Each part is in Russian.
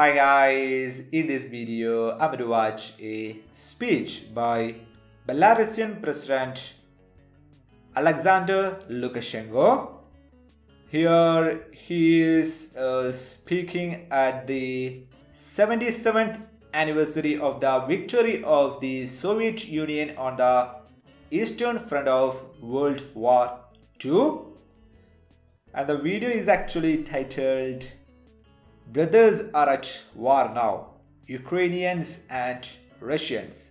Hi guys, in this video I'm going to watch a speech by Belarusian President Alexander Lukashenko. Here he is speaking at the 77th anniversary of the victory of the Soviet Union on the Eastern Front of World War II. And the video is actually titled "Brothers are at war now, Ukrainians and Russians."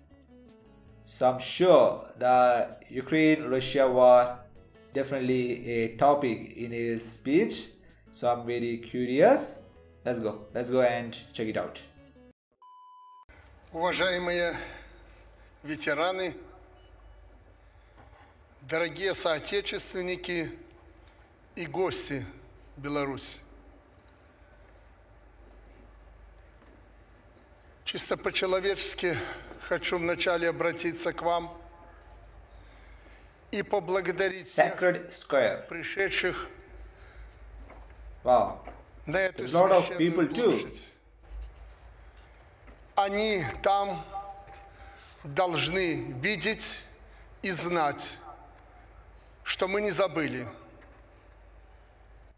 So I'm sure the Ukraine-Russia war definitely a topic in his speech. So I'm very curious. Let's go and check it out. Уважаемые ветераны, дорогие соотечественники и гости Беларуси. Чисто по-человечески хочу вначале обратиться к вам и поблагодарить всех пришедших на эту священную площадь. Они там должны видеть и знать, что мы не забыли.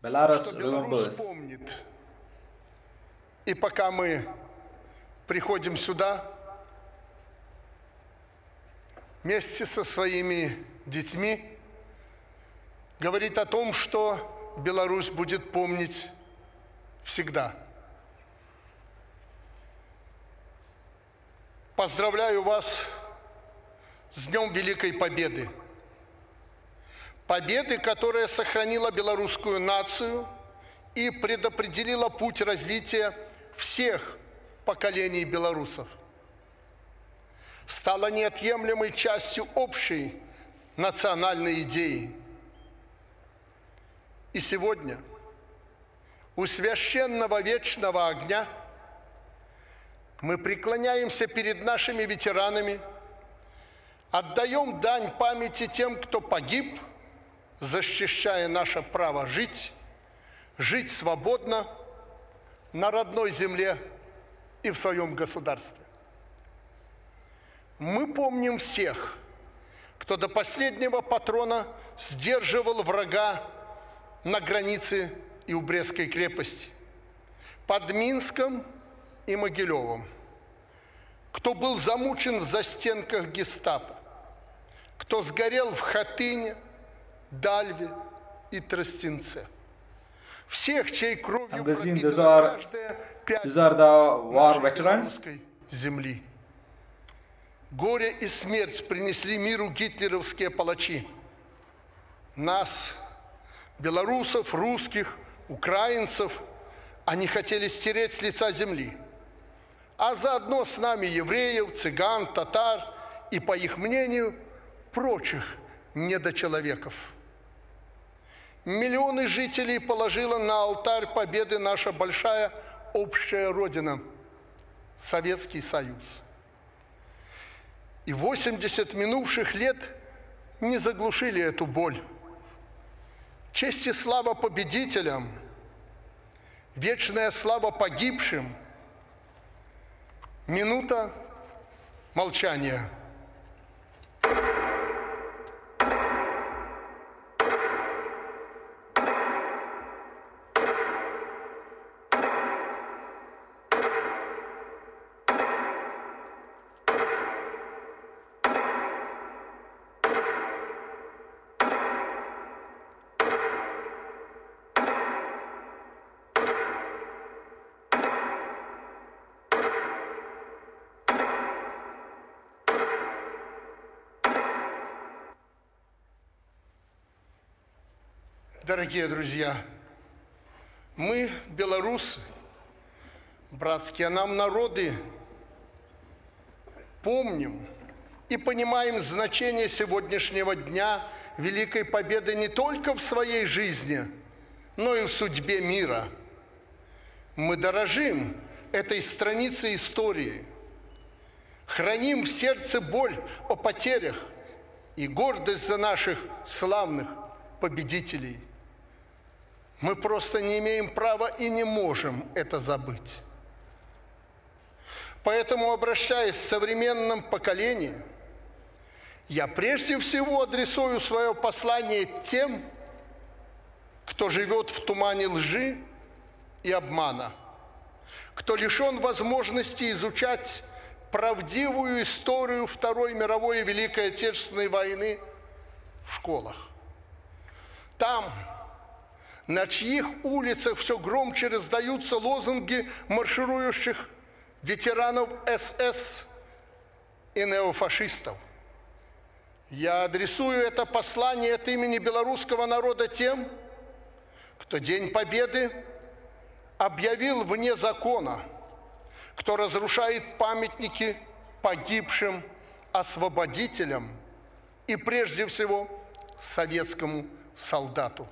Что Беларусь помнит. И пока мы приходим сюда, вместе со своими детьми, говорит о том, что Беларусь будет помнить всегда. Поздравляю вас с Днем Великой Победы. Победы, которая сохранила белорусскую нацию и предопределила путь развития всех поколений белорусов. Стала неотъемлемой частью общей национальной идеи. И сегодня у священного вечного огня мы преклоняемся перед нашими ветеранами, отдаем дань памяти тем, кто погиб, защищая наше право жить, жить свободно на родной земле и в своем государстве. Мы помним всех, кто до последнего патрона сдерживал врага на границе и у Брестской крепости, под Минском и Могилевом, кто был замучен в застенках гестапо, кто сгорел в Хатыне, Дальве и Тростенце. Всех, чей кровью пропитана каждая пять нашей земли. Горе и смерть принесли миру гитлеровские палачи. Нас, белорусов, русских, украинцев, они хотели стереть с лица земли, а заодно с нами евреев, цыган, татар и, по их мнению, прочих недочеловеков. Миллионы жителей положила на алтарь победы наша большая общая родина – Советский Союз. И 80 минувших лет не заглушили эту боль. Честь и слава победителям, вечная слава погибшим, минута молчания. Дорогие друзья, мы, белорусы, братские нам народы, помним и понимаем значение сегодняшнего дня Великой Победы не только в своей жизни, но и в судьбе мира. Мы дорожим этой страницей истории, храним в сердце боль о потерях и гордость за наших славных победителей. Мы просто не имеем права и не можем это забыть. Поэтому, обращаясь к современному поколению, я прежде всего адресую свое послание тем, кто живет в тумане лжи и обмана, кто лишен возможности изучать правдивую историю Второй мировой и Великой Отечественной войны в школах. Там, на чьих улицах все громче раздаются лозунги марширующих ветеранов СС и неофашистов. Я адресую это послание от имени белорусского народа тем, кто День Победы объявил вне закона, кто разрушает памятники погибшим освободителям и, прежде всего, советскому солдату.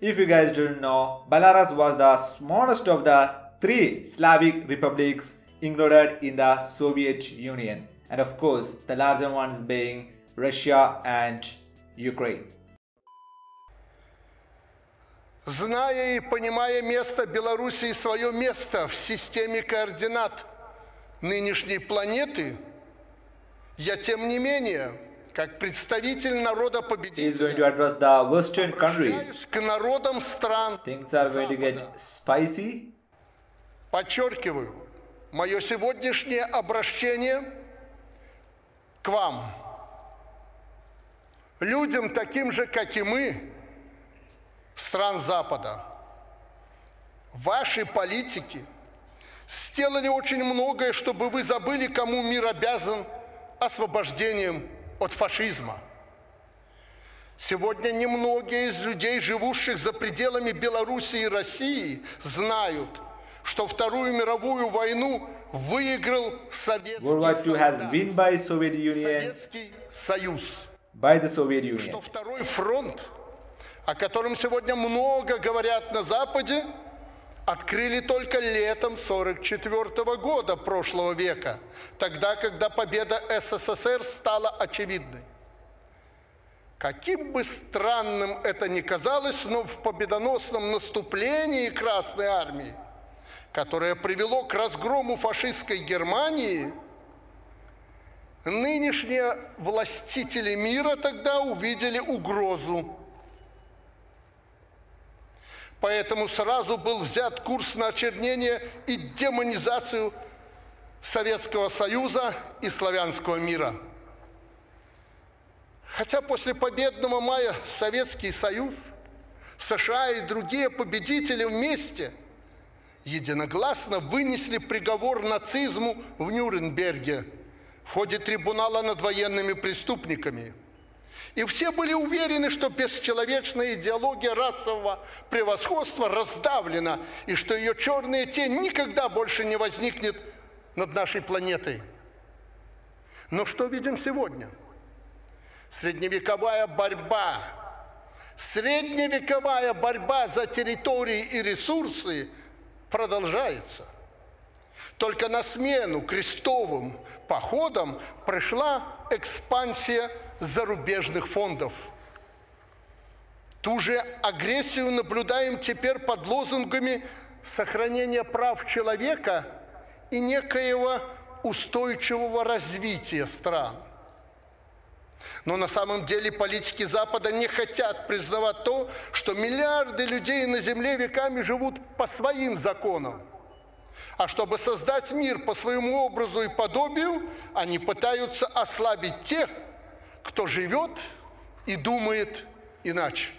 If you guys didn't know, Belarus was the smallest of the three Slavic republics included in the Soviet Union, and of course the larger ones being Russia and Ukraine. Зная и понимая место Белоруссии, свое место в системе координат нынешней планеты, я тем не менее, как представитель народа-победителя, обращаюсь к народам стран Запада. Подчеркиваю, мое сегодняшнее обращение к вам, людям таким же, как и мы, стран Запада. Ваши политики сделали очень многое, чтобы вы забыли, кому мир обязан освобождением от фашизма. Сегодня немногие из людей, живущих за пределами Беларуси и России, знают, что Вторую мировую войну выиграл Советский Союз. Что Второй фронт, о котором сегодня много говорят на Западе, открыли только летом 1944 года прошлого века, тогда, когда победа СССР стала очевидной. Каким бы странным это ни казалось, но в победоносном наступлении Красной Армии, которое привело к разгрому фашистской Германии, нынешние властители мира тогда увидели угрозу. Поэтому сразу был взят курс на очернение и демонизацию Советского Союза и славянского мира. Хотя после победного мая Советский Союз, США и другие победители вместе единогласно вынесли приговор нацизму в Нюрнберге в ходе трибунала над военными преступниками. И все были уверены, что бесчеловечная идеология расового превосходства раздавлена, и что ее черная тень никогда больше не возникнет над нашей планетой. Но что видим сегодня? Средневековая борьба за территории и ресурсы продолжается. Только на смену крестовым походам пришла экспансия зарубежных фондов. Ту же агрессию наблюдаем теперь под лозунгами сохранения прав человека и некоего устойчивого развития стран. Но на самом деле политики Запада не хотят признавать то, что миллиарды людей на Земле веками живут по своим законам. А чтобы создать мир по своему образу и подобию, они пытаются ослабить тех, кто живет и думает иначе.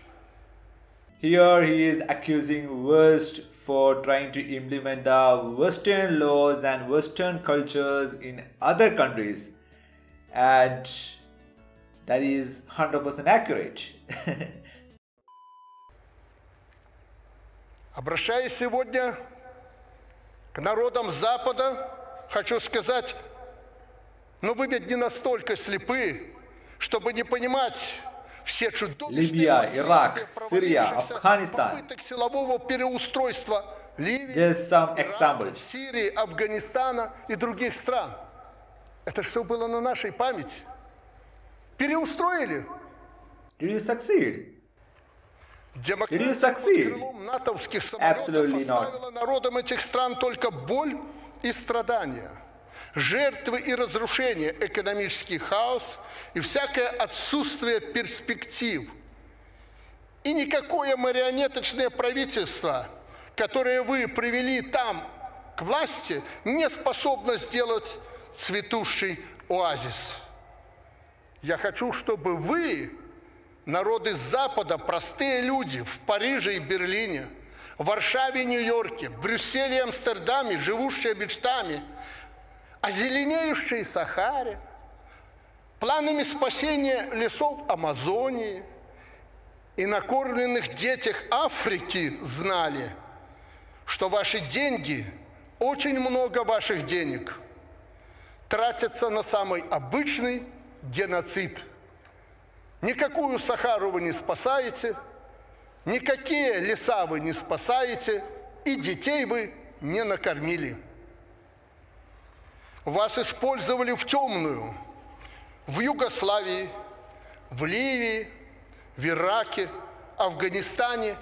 Here he is accusing West for trying to implement the Western laws and Western cultures in other countries. And that is 100% accurate. Обращаясь сегодня к народам Запада, хочу сказать, но вы ведь не настолько слепы, чтобы не понимать все чудовищные Ливия, Ирак, Сирия, Афганистан. Попыток силового переустройства Ливии, Ирана, Сирии, Афганистана и других стран. Это все было на нашей памяти. Переустроили. Демократия под крылом натовских самолетов оставила народам этих стран только боль и страдания, жертвы и разрушения, экономический хаос и всякое отсутствие перспектив. И никакое марионеточное правительство, которое вы привели там к власти, не способно сделать цветущий оазис. Я хочу, чтобы вы, народы Запада, простые люди в Париже и Берлине, в Варшаве, Нью-Йорке, Брюсселе и Амстердаме, живущие мечтами о зеленеющей Сахаре, планами спасения лесов Амазонии и накормленных детях Африки, знали, что ваши деньги, очень много ваших денег, тратятся на самый обычный геноцид. Никакую Сахару вы не спасаете, никакие леса вы не спасаете, и детей вы не накормили. Вас использовали в темную, в Югославии, в Ливии, в Ираке, Афганистане,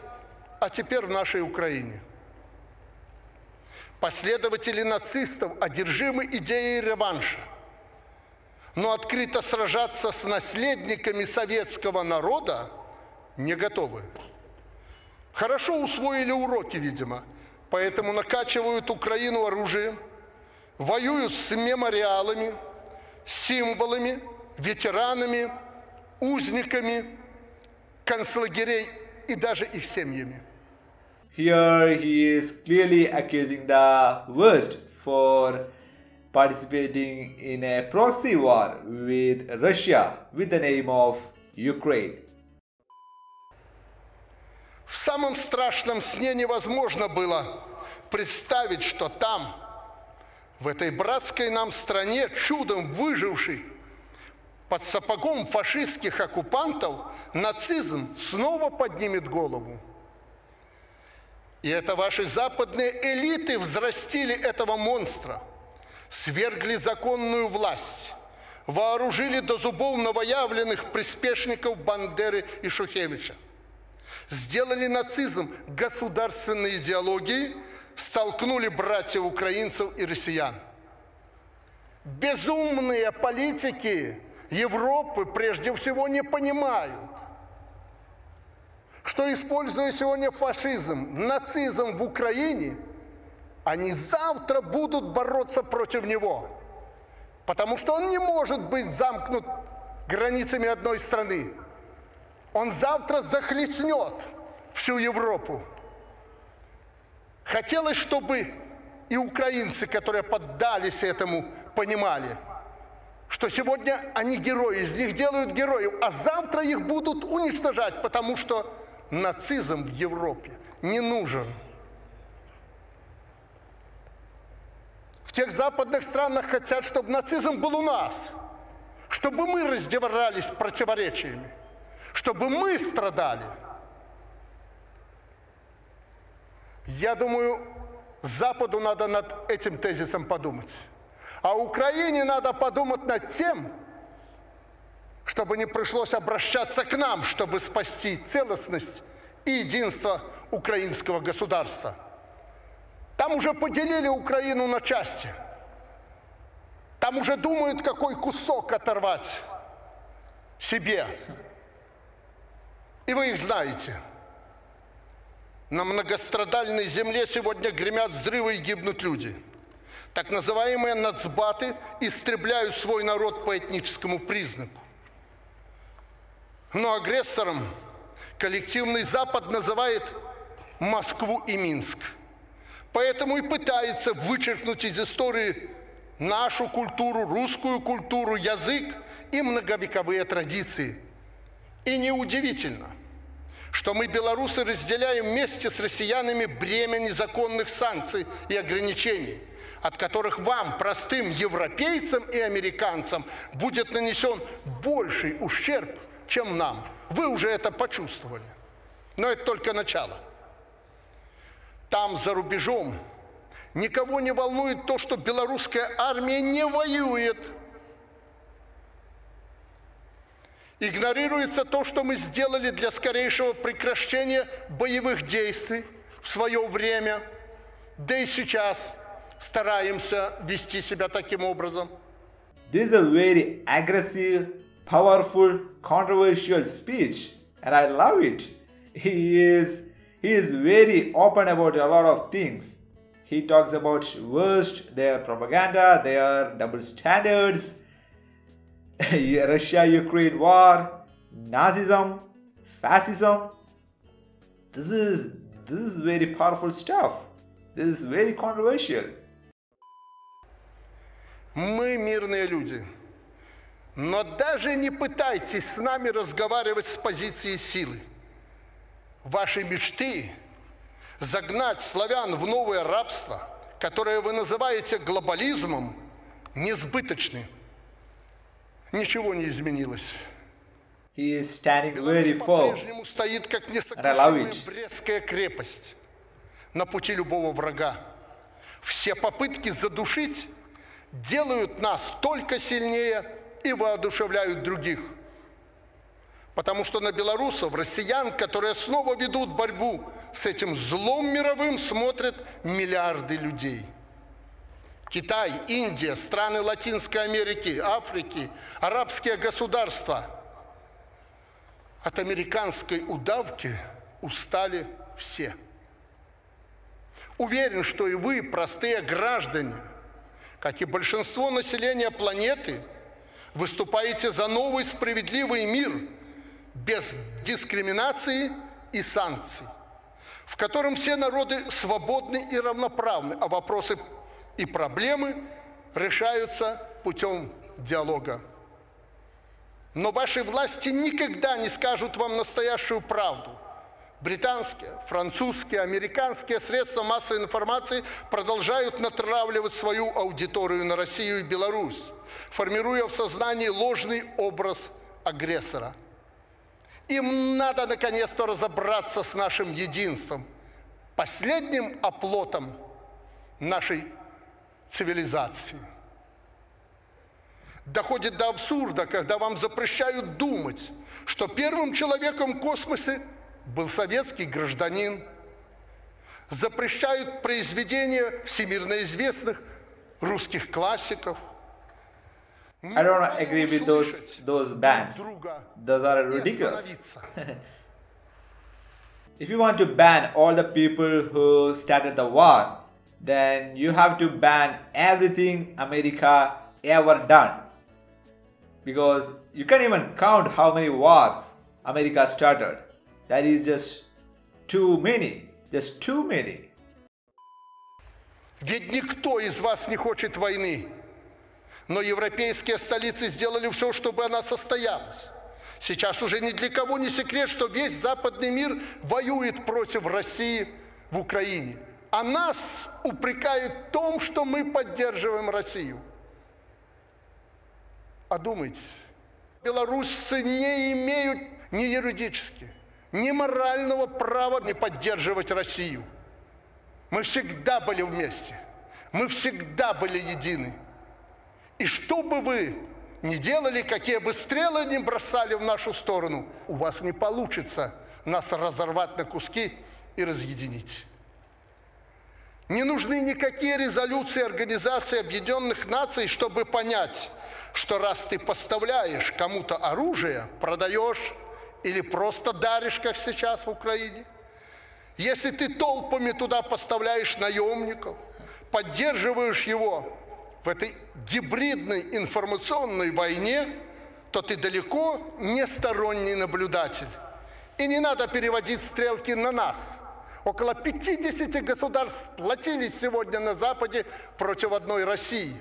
а теперь в нашей Украине. Последователи нацистов одержимы идеей реванша, но открыто сражаться с наследниками советского народа не готовы. Хорошо усвоили уроки, видимо, поэтому накачивают Украину оружием, воюют с мемориалами, символами, ветеранами, узниками концлагерей и даже их семьями. Here he is clearly accusing the West for participating in a proxy war with Russia with the name of Ukraine. В самом страшном сне невозможно было представить, что там, в этой братской нам стране, чудом выживший под сапогом фашистских оккупантов, нацизм снова поднимет голову. И это ваши западные элиты взрастили этого монстра, свергли законную власть, вооружили до зубов новоявленных приспешников Бандеры и Шухевича, сделали нацизм государственной идеологией, столкнули братьев украинцев и россиян. Безумные политики Европы прежде всего не понимают, что, используя сегодня фашизм, нацизм в Украине, они завтра будут бороться против него, потому что он не может быть замкнут границами одной страны. Он завтра захлестнет всю Европу. Хотелось, чтобы и украинцы, которые поддались этому, понимали, что сегодня они герои, из них делают героев, а завтра их будут уничтожать, потому что нацизм в Европе не нужен. В тех западных странах хотят, чтобы нацизм был у нас, чтобы мы раздевались противоречиями, чтобы мы страдали. Я думаю, Западу надо над этим тезисом подумать. А Украине надо подумать над тем, чтобы не пришлось обращаться к нам, чтобы спасти целостность и единство украинского государства. Там уже поделили Украину на части. Там уже думают, какой кусок оторвать себе. И вы их знаете. На многострадальной земле сегодня гремят взрывы и гибнут люди. Так называемые нацбаты истребляют свой народ по этническому признаку. Но агрессором коллективный Запад называет Москву и Минск. Поэтому и пытается вычеркнуть из истории нашу культуру, русскую культуру, язык и многовековые традиции. И неудивительно, что мы, белорусы, разделяем вместе с россиянами бремя незаконных санкций и ограничений, от которых вам, простым европейцам и американцам, будет нанесен больший ущерб, чем нам. Вы уже это почувствовали. Но это только начало. Там, за рубежом, никого не волнует то, что белорусская армия не воюет. Игнорируется то, что мы сделали для скорейшего прекращения боевых действий в свое время, да и сейчас, стараемся вести себя таким образом. This is a very aggressive, powerful, controversial speech, and I love it. He is very open about a lot of things. He talks about worst, their propaganda, their double standards, Russia-Ukraine war, Nazism, fascism. This is very powerful stuff. This is very controversial. Мы мирные люди, но даже не пытайтесь с нами разговаривать с позиции силы. Ваши мечты загнать славян в новое рабство, которое вы называете глобализмом, несбыточны. Ничего не изменилось. Беларусь по-прежнему стоит как несокрушимая Брестская крепость на пути любого врага. Все попытки задушить делают нас только сильнее и воодушевляют других. Потому что на белорусов, россиян, которые снова ведут борьбу с этим злом мировым, смотрят миллиарды людей. Китай, Индия, страны Латинской Америки, Африки, арабские государства от американской удавки устали все. Уверен, что и вы, простые граждане, как и большинство населения планеты, выступаете за новый справедливый мир без дискриминации и санкций, в котором все народы свободны и равноправны, а вопросы и проблемы решаются путем диалога. Но ваши власти никогда не скажут вам настоящую правду. Британские, французские, американские средства массовой информации продолжают натравливать свою аудиторию на Россию и Беларусь, формируя в сознании ложный образ агрессора. Им надо наконец-то разобраться с нашим единством, последним оплотом нашей цивилизации. Доходит до абсурда, когда вам запрещают думать, что первым человеком в космосе был советский гражданин. Запрещают произведения всемирно известных русских классиков. I don't agree with those bans. Those are ridiculous. If you want to ban all the people who started the war, then you have to ban everything America ever done. Because you can't even count how many wars America started. That is just too many. Just too many. Ведь никто из вас не хочет войны. Но европейские столицы сделали все, чтобы она состоялась. Сейчас уже ни для кого не секрет, что весь западный мир воюет против России в Украине. А нас упрекают в том, что мы поддерживаем Россию. Одумайтесь. Белорусцы не имеют ни юридически, ни морального права не поддерживать Россию. Мы всегда были вместе. Мы всегда были едины. И что бы вы ни делали, какие бы стрелы ни бросали в нашу сторону, у вас не получится нас разорвать на куски и разъединить. Не нужны никакие резолюции Организации Объединенных Наций, чтобы понять, что раз ты поставляешь кому-то оружие, продаешь или просто даришь, как сейчас в Украине, если ты толпами туда поставляешь наемников, поддерживаешь его в этой гибридной информационной войне, то ты далеко не сторонний наблюдатель. И не надо переводить стрелки на нас. Около 50 государств сплотились сегодня на Западе против одной России.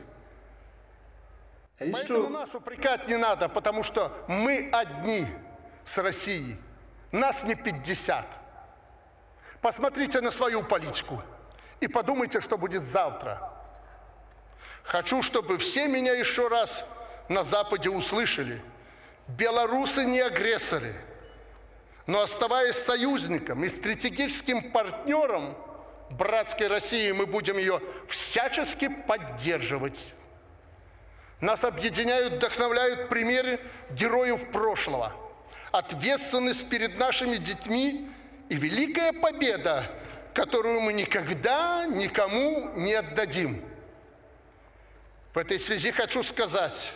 Поэтому нас упрекать не надо, потому что мы одни с Россией. Нас не 50. Посмотрите на свою политику и подумайте, что будет завтра. Хочу, чтобы все меня еще раз на Западе услышали. Белорусы не агрессоры. Но оставаясь союзником и стратегическим партнером братской России, мы будем ее всячески поддерживать. Нас объединяют, вдохновляют примеры героев прошлого, ответственность перед нашими детьми и великая победа, которую мы никогда никому не отдадим. В этой связи хочу сказать,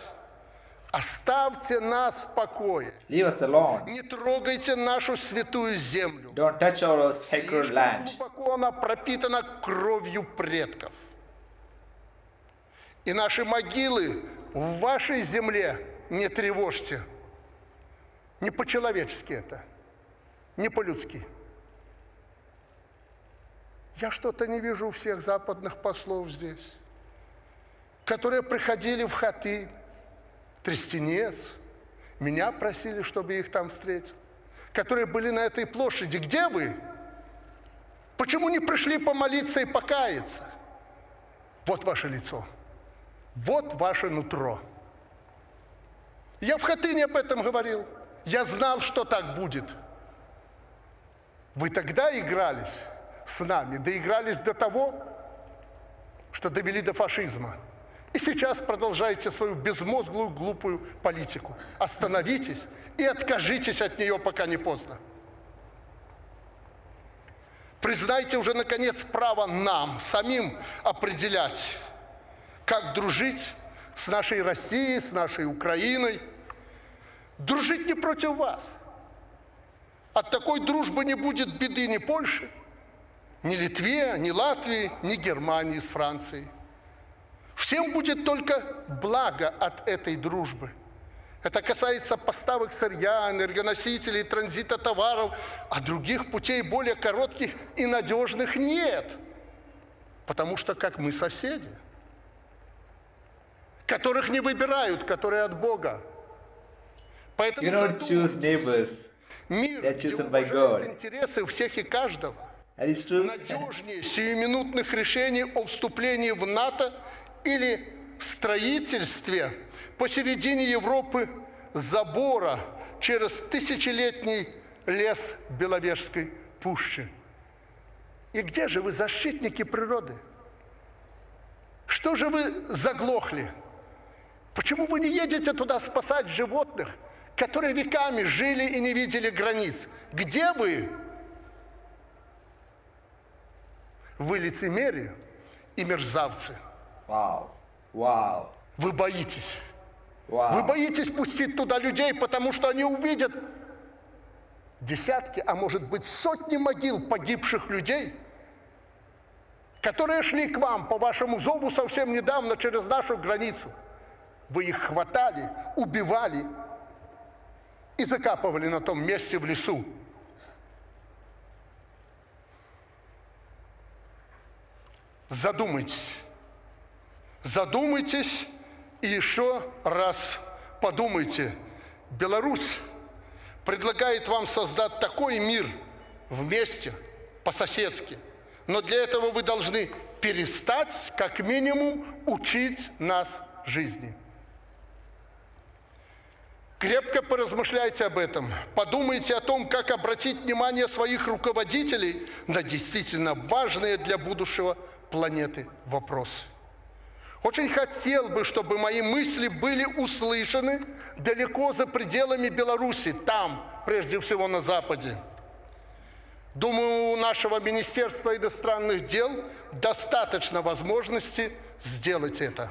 оставьте нас в покое. Leave us alone. Не трогайте нашу святую землю. Don't touch our sacred land. Слишком глубоко она пропитана кровью предков. И наши могилы в вашей земле не тревожьте. Не по-человечески это, не по-людски. Я что-то не вижу всех западных послов здесь, которые приходили в Хатынь, Тростенец, меня просили, чтобы их там встретил, которые были на этой площади. Где вы? Почему не пришли помолиться и покаяться? Вот ваше лицо, вот ваше нутро. Я в Хатыне об этом говорил. Я знал, что так будет. Вы тогда игрались с нами, доигрались до того, что довели до фашизма. И сейчас продолжаете свою безмозглую, глупую политику. Остановитесь и откажитесь от нее, пока не поздно. Признайте уже, наконец, право нам самим определять, как дружить с нашей Россией, с нашей Украиной. Дружить не против вас. От такой дружбы не будет беды ни Польши, ни Литве, ни Латвии, ни Германии с Францией. Всем будет только благо от этой дружбы. Это касается поставок сырья, энергоносителей, транзита товаров, а других путей более коротких и надежных нет. Потому что, как мы, соседи, которых не выбирают, которые от Бога. Поэтому мир, где уважают интересы всех и каждого, надежнее сиюминутных решений о вступлении в НАТО или строительстве посередине Европы забора через тысячелетний лес Беловежской пущи. И где же вы, защитники природы? Что же вы заглохли? Почему вы не едете туда спасать животных, которые веками жили и не видели границ? Где вы? Вы лицемерие и мерзавцы. Вау, вау. Вы боитесь. Wow. Вы боитесь пустить туда людей, потому что они увидят десятки, а может быть сотни могил погибших людей, которые шли к вам по вашему зову совсем недавно через нашу границу. Вы их хватали, убивали и закапывали на том месте в лесу. Задумайтесь. Задумайтесь и еще раз подумайте. Беларусь предлагает вам создать такой мир вместе, по-соседски. Но для этого вы должны перестать, как минимум, учить нас жизни. Крепко поразмышляйте об этом. Подумайте о том, как обратить внимание своих руководителей на действительно важные для будущего планеты вопросы. Очень хотел бы, чтобы мои мысли были услышаны далеко за пределами Беларуси, там, прежде всего, на Западе. Думаю, у нашего Министерства иностранных дел достаточно возможности сделать это.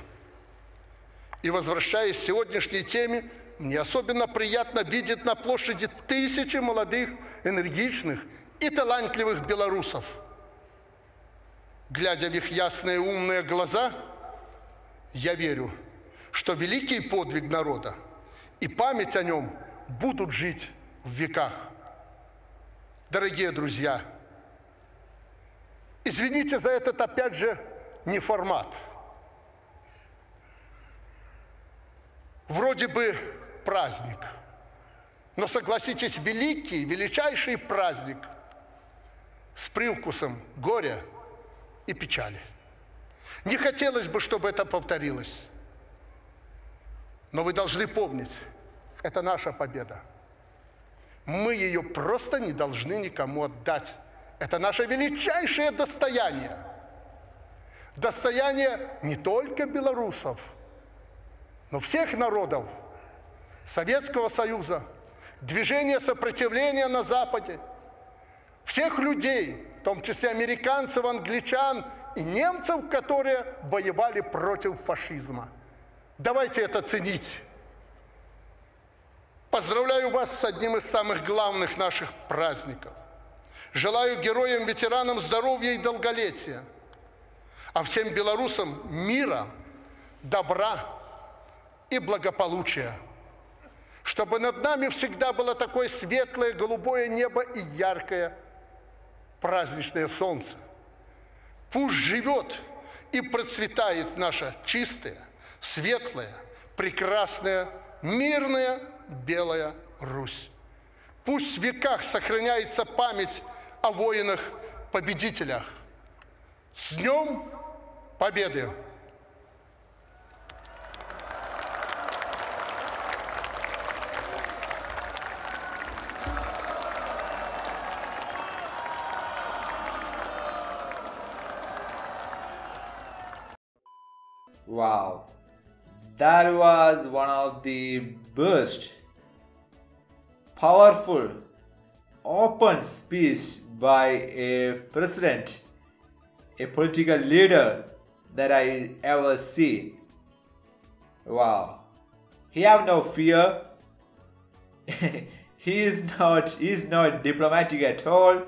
И возвращаясь к сегодняшней теме, мне особенно приятно видеть на площади тысячи молодых, энергичных и талантливых белорусов. Глядя в их ясные умные глаза, я верю, что великий подвиг народа и память о нем будут жить в веках. Дорогие друзья, извините за этот, опять же, неформат. Вроде бы праздник, но, согласитесь, великий, величайший праздник с привкусом горя и печали. Не хотелось бы, чтобы это повторилось. Но вы должны помнить, это наша победа. Мы ее просто не должны никому отдать. Это наше величайшее достояние. Достояние не только белорусов, но всех народов Советского Союза, движения сопротивления на Западе, всех людей, в том числе американцев, англичан и немцев, которые воевали против фашизма. Давайте это ценить. Поздравляю вас с одним из самых главных наших праздников. Желаю героям-ветеранам здоровья и долголетия, а всем белорусам мира, добра и благополучия. Чтобы над нами всегда было такое светлое, голубое небо и яркое праздничное солнце. Пусть живет и процветает наша чистая, светлая, прекрасная, мирная Белая Русь. Пусть в веках сохраняется память о воинах-победителях. С Днем Победы! Wow, that was one of the best, powerful, open speech by a president, a political leader that I ever see. Wow, he have no fear. he is not diplomatic at all.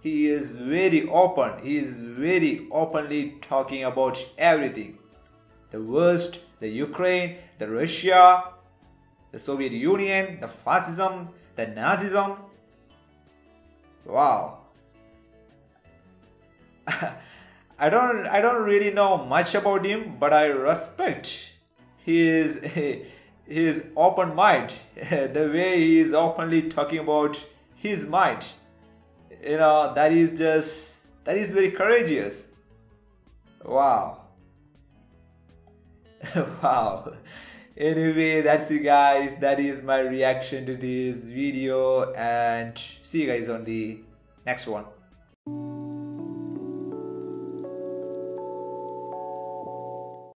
He is very open. He is very openly talking about everything. The West, the Ukraine, the Russia, the Soviet Union, the fascism, the Nazism. Wow. I don't really know much about him, but I respect his open mind, the way he is openly talking about his mind. You know, that is very courageous. Wow. Wow. Anyway, that's it guys, that is my reaction to this video and see you guys on the next one.